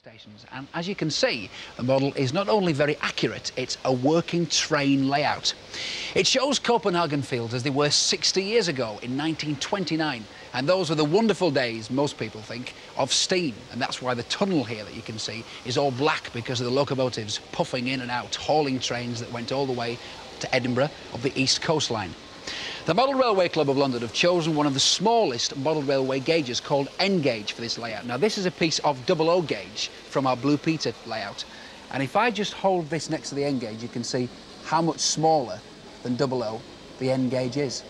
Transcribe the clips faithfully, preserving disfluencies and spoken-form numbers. Stations. And as you can see, the model is not only very accurate, it's a working train layout. It shows Copenhagen Fields as they were sixty years ago in nineteen twenty-nine. And those were the wonderful days, most people think, of steam. And that's why the tunnel here that you can see is all black, because of the locomotives puffing in and out, hauling trains that went all the way to Edinburgh of the east coastline. The Model Railway Club of London have chosen one of the smallest model railway gauges, called N gauge, for this layout. Now, this is a piece of double O gauge from our Blue Peter layout. And if I just hold this next to the N gauge, you can see how much smaller than double O the N gauge is.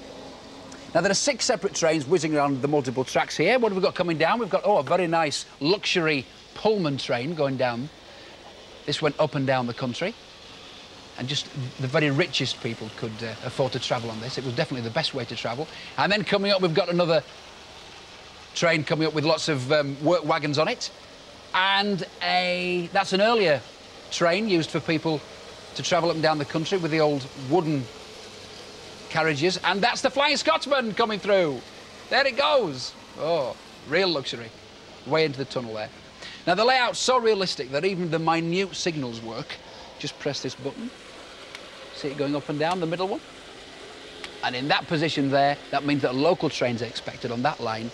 Now, there are six separate trains whizzing around the multiple tracks here. What have we got coming down? We've got, oh, a very nice luxury Pullman train going down. This went up and down the country. And just the very richest people could uh, afford to travel on this. It was definitely the best way to travel. And then coming up, we've got another train coming up with lots of um, work wagons on it. And a, that's an earlier train used for people to travel up and down the country with the old wooden carriages. And that's the Flying Scotsman coming through. There it goes. Oh, real luxury. Way into the tunnel there. Now, the layout's so realistic that even the minute signals work. Just press this button. See it going up and down, the middle one? And in that position there, that means that local trains are expected on that line.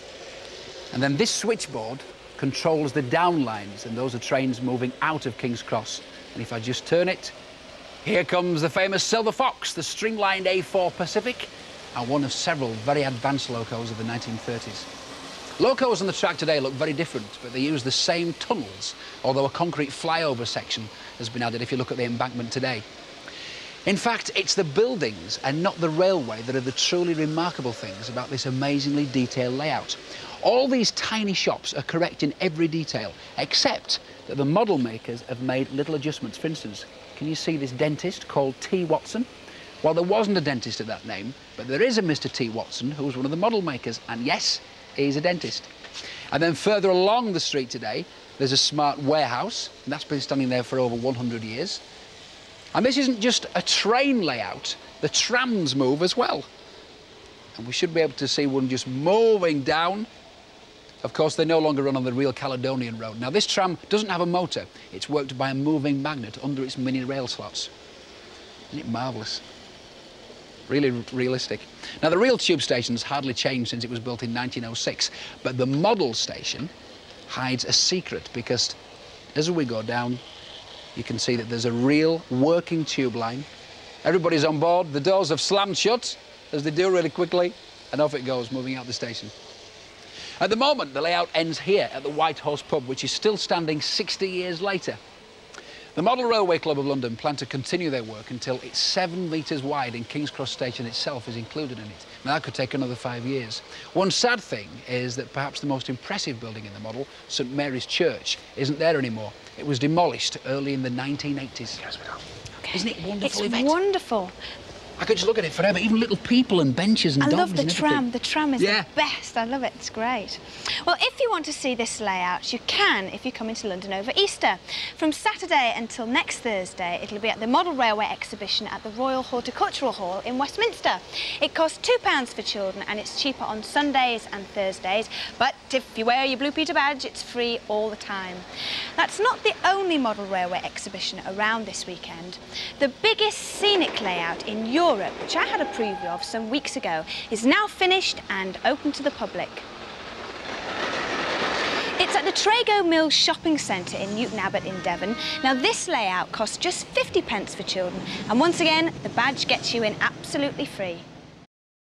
And then this switchboard controls the down lines, and those are trains moving out of King's Cross. And if I just turn it, here comes the famous Silver Fox, the string-lined A four Pacific, and one of several very advanced locos of the nineteen thirties. Locos on the track today look very different, but they use the same tunnels, although a concrete flyover section has been added if you look at the embankment today. In fact, it's the buildings and not the railway that are the truly remarkable things about this amazingly detailed layout. All these tiny shops are correct in every detail, except that the model makers have made little adjustments. For instance, can you see this dentist called T Watson? Well, there wasn't a dentist of that name, but there is a Mister T Watson, who was one of the model makers, and yes, he's a dentist. And then further along the street today, there's a smart warehouse, and that's been standing there for over one hundred years. And this isn't just a train layout, the trams move as well. And we should be able to see one just moving down. Of course, they no longer run on the real Caledonian Road. Now, this tram doesn't have a motor. It's worked by a moving magnet under its mini rail slots. Isn't it marvellous? Really realistic. Now, the real tube station's hardly changed since it was built in nineteen oh six, but the model station hides a secret, because as we go down, you can see that there's a real working tube line. Everybody's on board. The doors have slammed shut, as they do really quickly, and off it goes, moving out the station. At the moment, the layout ends here at the Whitehorse Pub, which is still standing sixty years later. The Model Railway Club of London plan to continue their work until it's seven metres wide and King's Cross Station itself is included in it. Now, that could take another five years. One sad thing is that perhaps the most impressive building in the model, Saint Mary's Church, isn't there anymore. It was demolished early in the nineteen eighties. Okay. Isn't it wonderful, Yvette? It's wonderful. I could just look at it forever, even little people and benches and dogs. I love the tram. The tram is the best. I love it. It's great. Well, if you want to see this layout, you can if you come into London over Easter. From Saturday until next Thursday, it'll be at the Model Railway exhibition at the Royal Horticultural Hall in Westminster. It costs two pounds for children, and it's cheaper on Sundays and Thursdays, but if you wear your Blue Peter badge, it's free all the time. That's not the only Model Railway exhibition around this weekend. The biggest scenic layout in Europe, which I had a preview of some weeks ago, is now finished and open to the public. It's at the Trago Mills shopping centre in Newton Abbot in Devon. Now, this layout costs just fifty pence for children, and once again, the badge gets you in absolutely free.